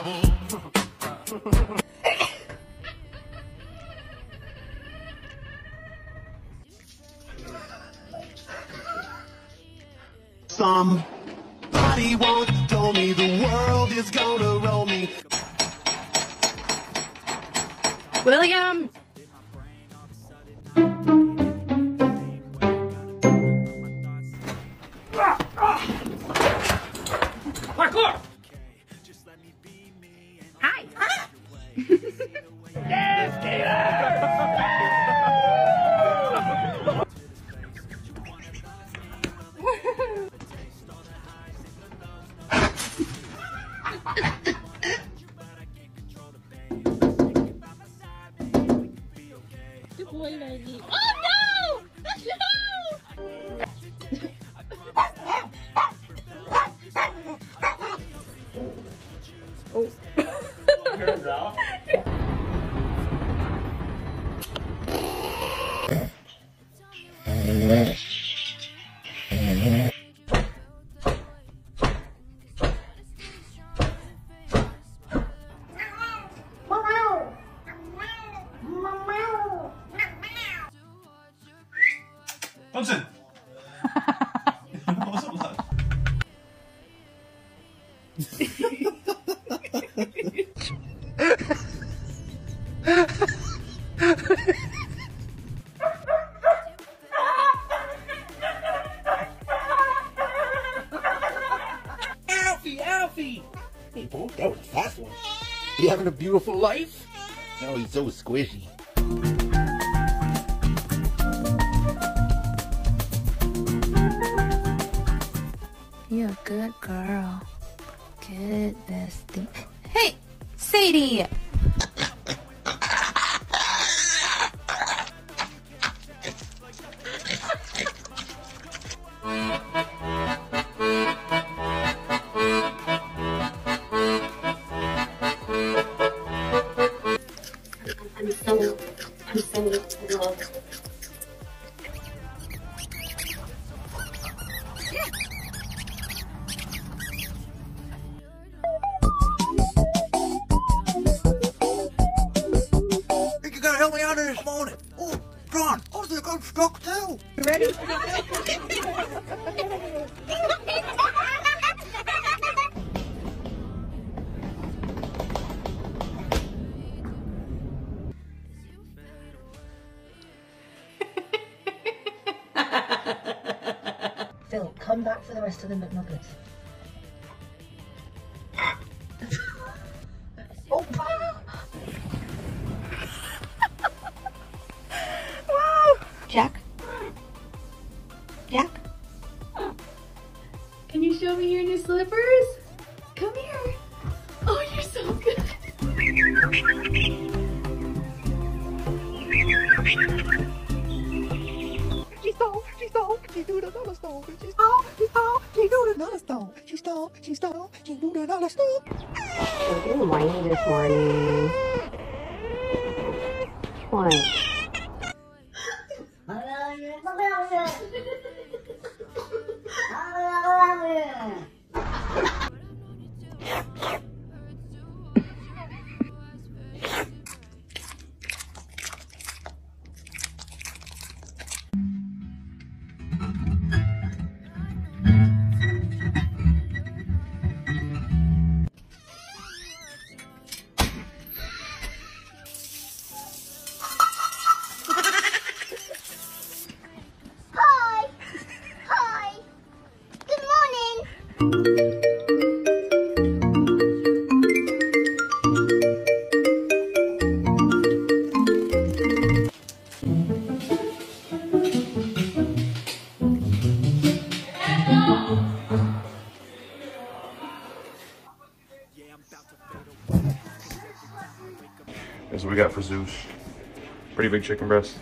trouble. Somebody once told me the world is gonna roll me. William! Parkour! Hi! Huh? Yes, Gator! Oh no! No! Oh. Turns out. Thompson! Alfie! Alfie! Hey, boy, that was a fast one. You having a beautiful life? No, he's so squishy. You're a good girl. Good bestie. Hey, Sadie! I'm so in love. Help me out of this morning. Oh, John, I was going to go struck too. You ready? Phil, come back for the rest of the McNuggets. Jack? Jack? Can you show me your new slippers? Come here. Oh, you're so good. She stole, she stole, she do the dollar stole. She stole, she stole, she do the dollar stole. She stole, she stole, she do the dollar stole. I'm getting whiny this morning. One. That's what we got for Zeus. Pretty big chicken breast.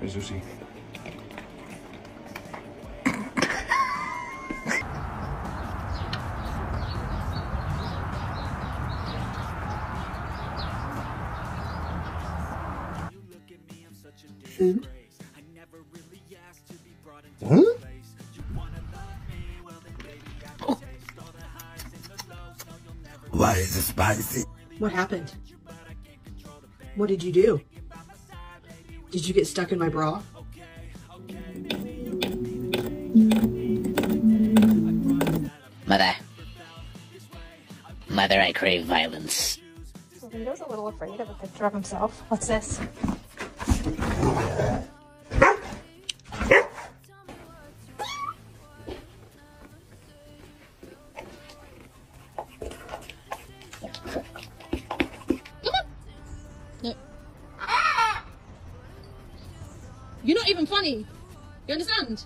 Here's Zeusy. Food? Huh? Why is it spicy? What happened? What did you do? Did you get stuck in my bra? Mother. Mother, I crave violence. Vito's a little afraid of a picture of himself. What's this? You're not even funny. You understand?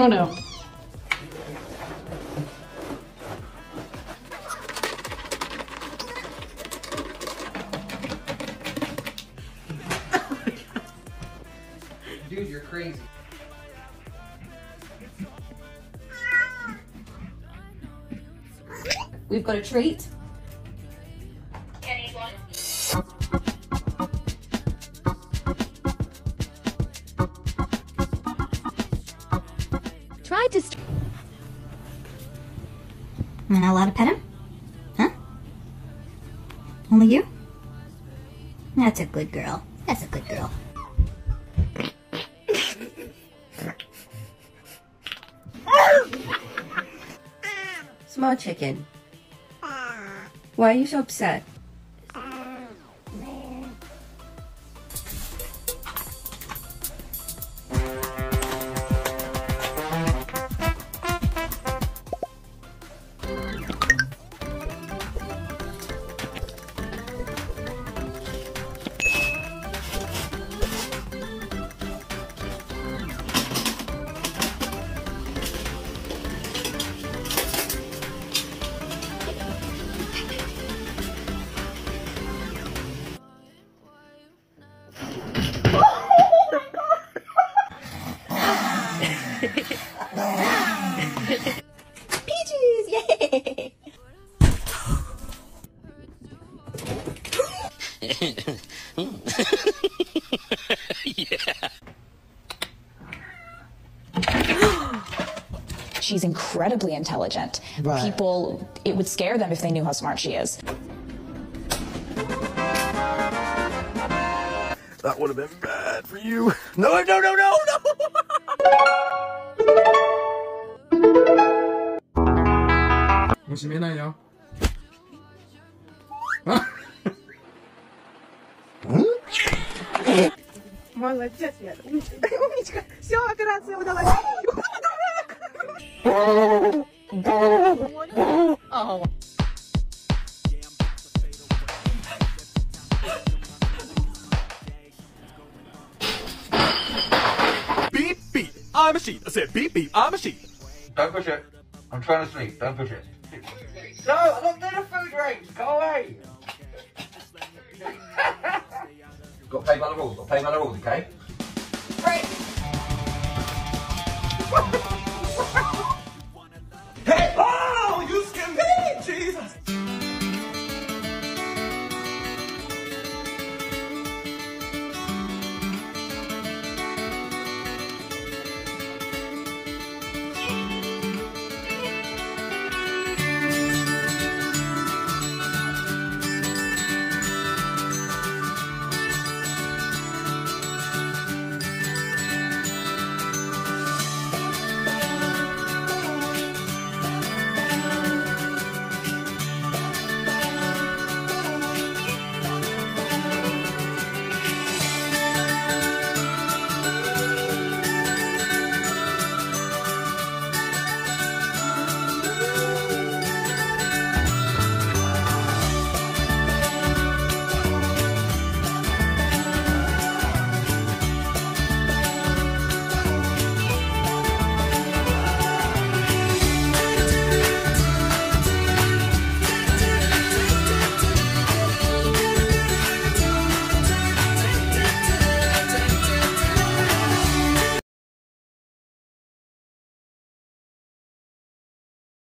Oh no. Dude, you're crazy. We've got a treat. Can I eat one? Am I not allowed to pet him? Huh? Only you? That's a good girl. That's a good girl. Small chicken. Why are you so upset? Peaches! Yay! Yeah. She's incredibly intelligent. Right. People, it would scare them if they knew how smart she is. That would have been bad for you. No, no, no, no, no! She may not, y'all. Oh. Beep beep, I'm a sheep. I said beep beep, I'm a sheep. Don't push it. I'm trying to sleep. Don't push it. No, I don't need a food range! Go away! Got to play by the rules, okay?